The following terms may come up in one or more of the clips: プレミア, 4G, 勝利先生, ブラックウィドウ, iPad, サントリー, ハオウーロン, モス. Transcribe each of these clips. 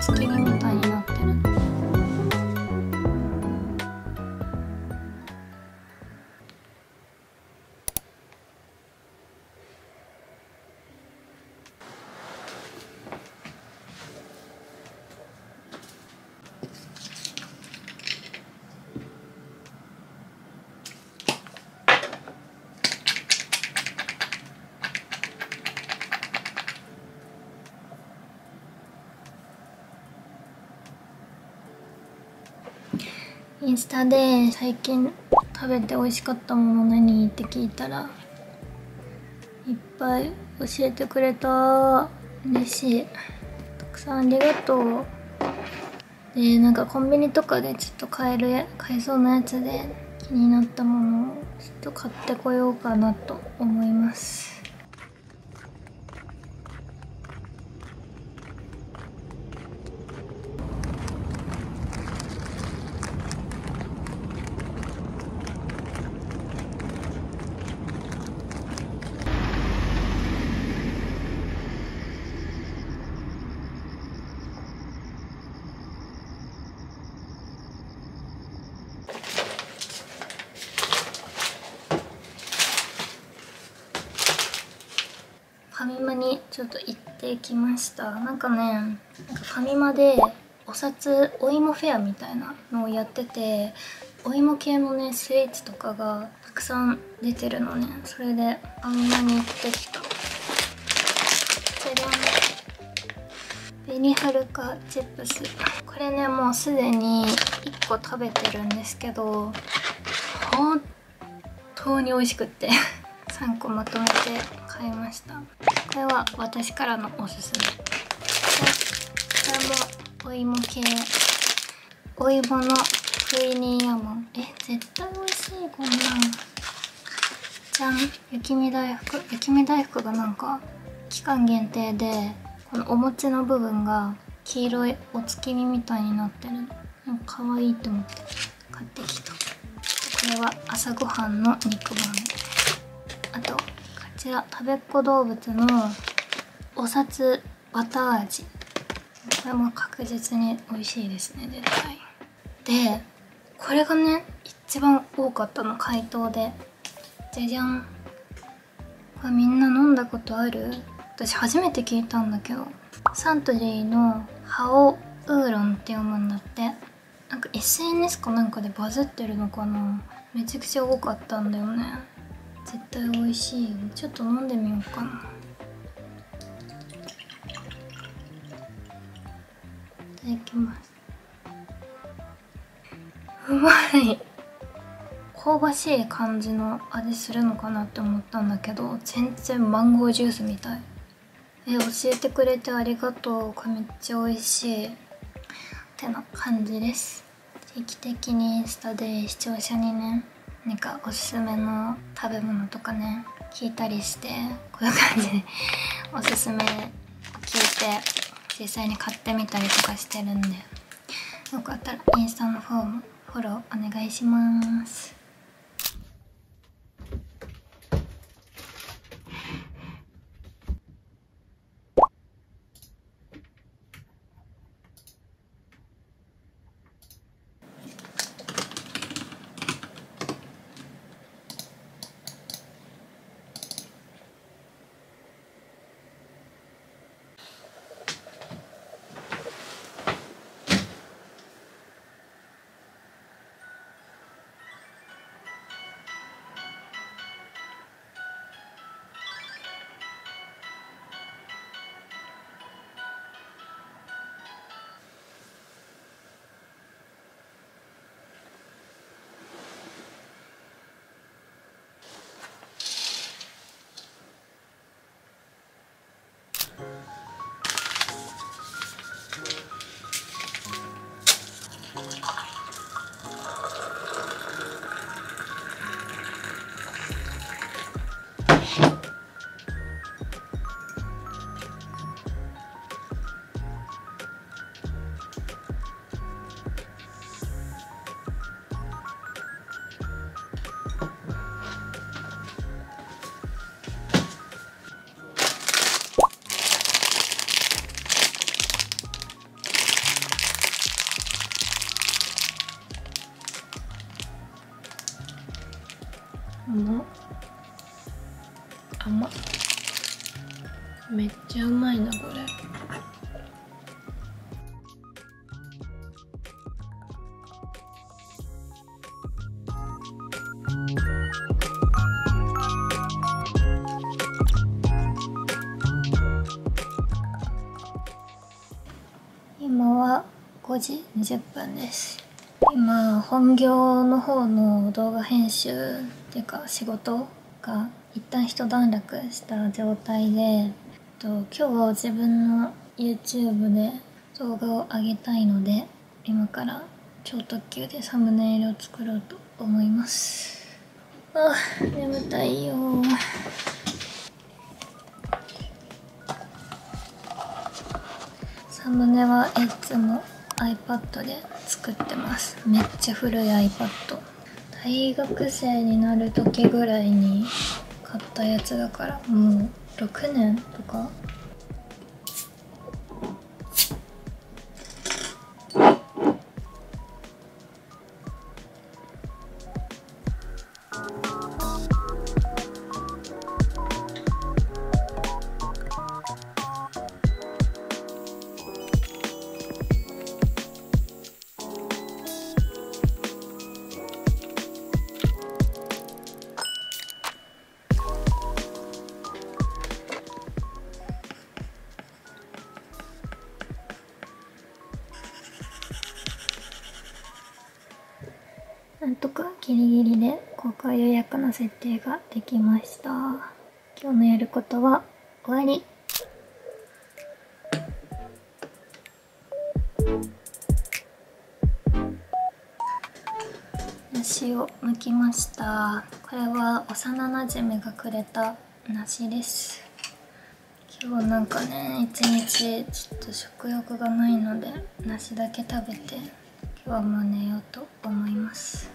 つ切りみたいになってるの。インスタで最近食べて美味しかったもの何って聞いたらいっぱい教えてくれた。嬉しい。たくさんありがとう。でなんかコンビニとかでちょっと買えそうなやつで気になったものをちょっと買ってこようかなと思います。ファミマにちょっと行ってきました。なんかね、ファミマでお芋フェアみたいなのをやってて、お芋系のねスイーツとかがたくさん出てるのね。それでファミマに行ってきた。こちらの紅はるかチップス、これねもうすでに1個食べてるんですけど、本当に美味しくって3個まとめて買いました。これは私からのおすすめ。これもお芋系、お芋のクイニーアモン。絶対美味しいこんなん。じゃん、雪見だいふく。雪見だいふくがなんか期間限定で、このお餅の部分が黄色いお月見みたいになってる。なんか可愛いと思って買ってきた。これは朝ごはんの肉まん。あとこちらたべっ子どうぶつのお札バター味。これも確実に美味しいですね、絶対。でこれがね一番多かったの、回答で。じゃじゃん。これみんな飲んだことある？私初めて聞いたんだけど、サントリーのハオウーロンって読むんだって。なんか SNS かなんかでバズってるのかな。めちゃくちゃ多かったんだよね。絶対美味しいよ。ちょっと飲んでみようかな。いただきます。うまい。香ばしい感じの味するのかなって思ったんだけど、全然マンゴージュースみたい。教えてくれてありがとう。これめっちゃ美味しいってな感じです。定期的にインスタで視聴者にね、なんかおすすめの食べ物とかね聞いたりして、こういう感じでおすすめ聞いて実際に買ってみたりとかしてるんで、よかったらインスタの方もフォローお願いします。めっちゃうまいなこれ。今は5時20分です。今本業の方の動画編集っていうか仕事が一旦一段落した状態で、今日は自分の YouTube で動画を上げたいので、今から超特急でサムネイルを作ろうと思います。あー、眠たいよー。サムネはいつも iPad で作ってます。めっちゃ古い iPad、 大学生になる時ぐらいに買ったやつだから、もう6年とか。なんとかギリギリで公開予約の設定ができました。今日のやることは終わり。梨を剥きました。これは幼なじみがくれた梨です。今日なんかね、一日ちょっと食欲がないので梨だけ食べて、今日はもう寝ようと思います。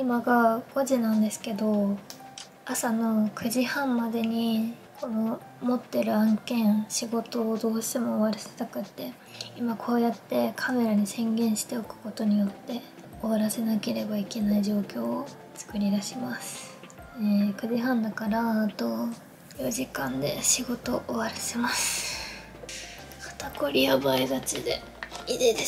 今が5時なんですけど、朝の9時半までにこの持ってる案件、仕事をどうしても終わらせたくって、今こうやってカメラに宣言しておくことによって終わらせなければいけない状況を作り出します。9時半だからあと4時間で仕事を終わらせます。肩こりやばいがちで、いででで。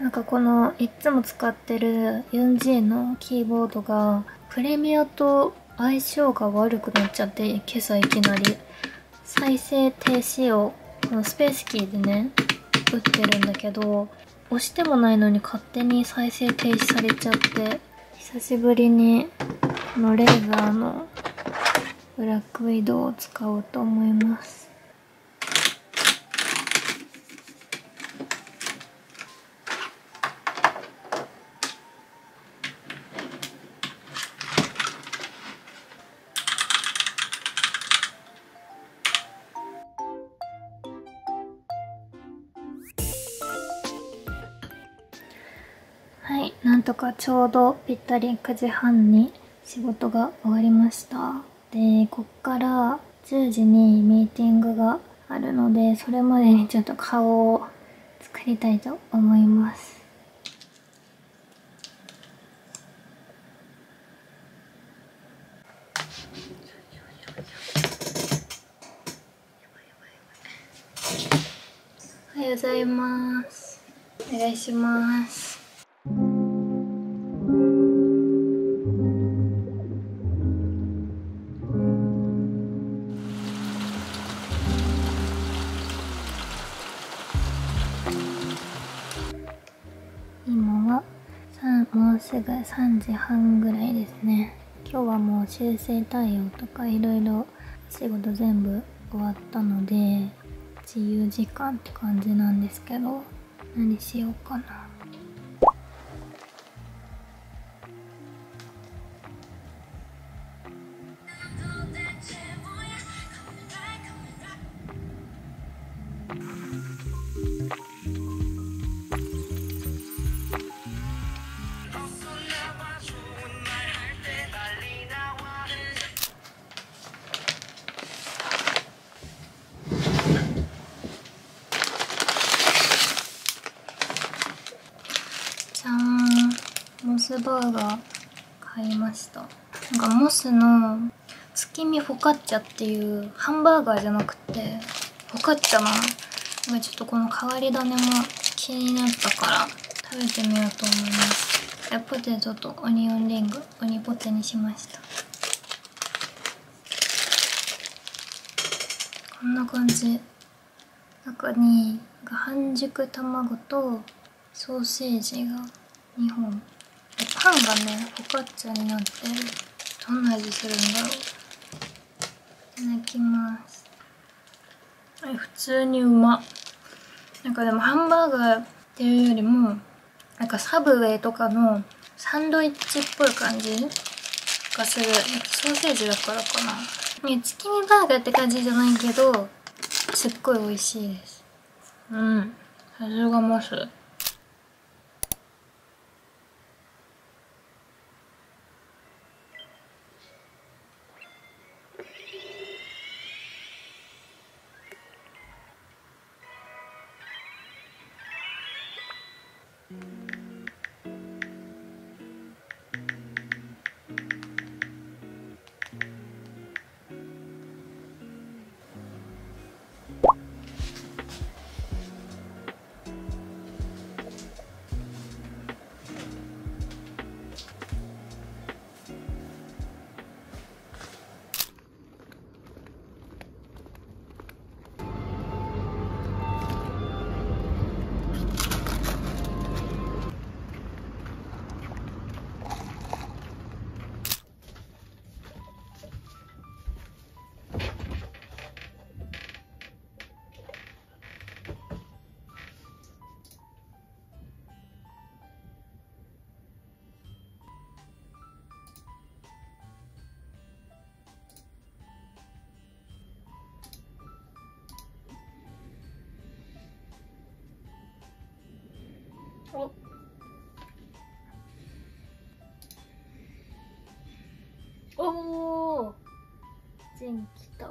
なんかこのいつも使ってる 4G のキーボードがプレミアと相性が悪くなっちゃって、今朝いきなり再生停止をこのスペースキーでね打ってるんだけど、押してもないのに勝手に再生停止されちゃって、久しぶりにこのレーザーのブラックウィドウを使おうと思います。はい、なんとかちょうどぴったり9時半に仕事が終わりました。で、こっから10時にミーティングがあるので、それまでにちょっと顔を作りたいと思います。おはようございます。お願いします。もうすぐ3時半ぐらいですね。今日はもう修正対応とかいろいろ仕事全部終わったので、自由時間って感じなんですけど、何しようかな。バーガー買いました。なんかモスの月見フォカッチャっていう、ハンバーガーじゃなくてフォカッチャな、ちょっとこの変わり種も気になったから食べてみようと思います。ポテトとオニオンリング、オニポテにしました。こんな感じ。中に半熟卵とソーセージが2本、パンがね、フォカッチャになってる。どんな味するんだろう。いただきます。普通にうま。なんかでもハンバーガーっていうよりも、なんかサブウェイとかのサンドイッチっぽい感じがする。ソーセージだからかな。ね、チキンバーガーって感じじゃないけど、すっごい美味しいです。うん。さすがモス。おー、全来た。来たー。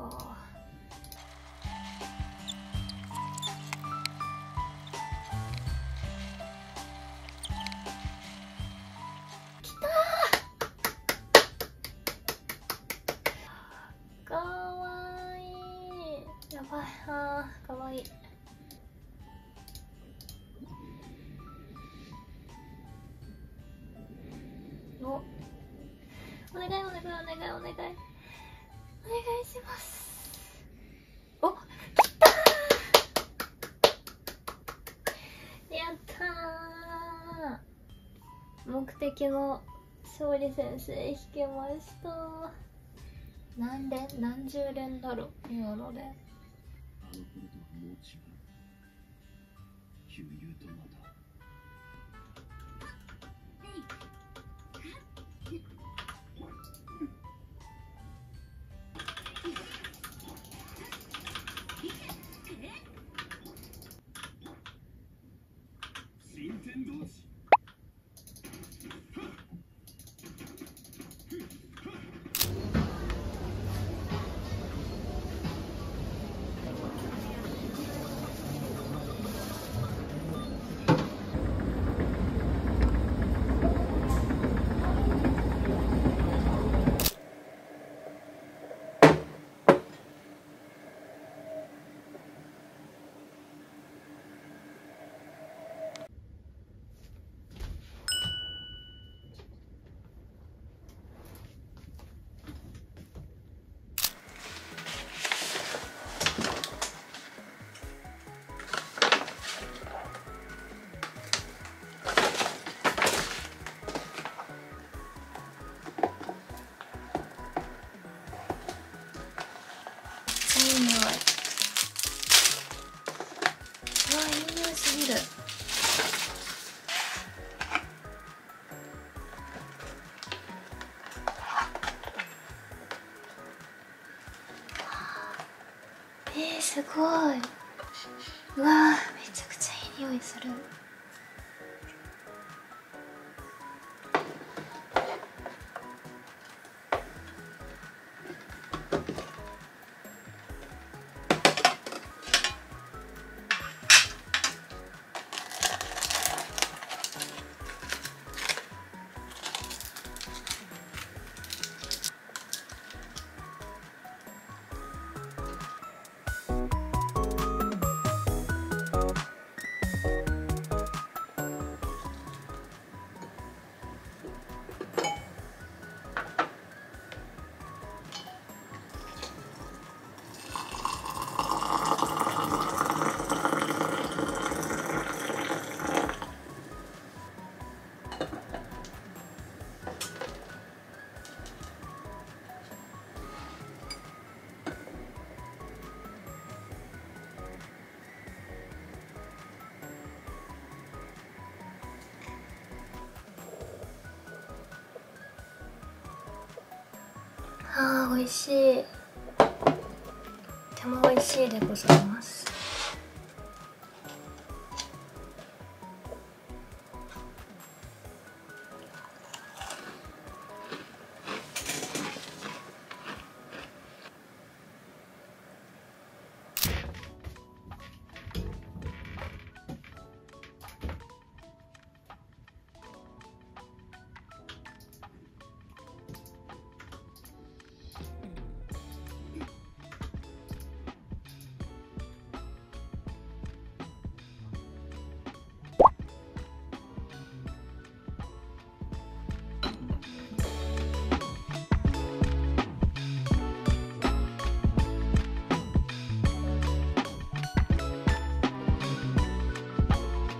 かわいい。やばい。あー、かわいい。お。お願いします。お、来たー、やったー。目的の勝利先生引けました。何連、何十連だろう今ので。すごい。うわー、めちゃくちゃいい匂いする。あー、美味しい。とても美味しいでございます。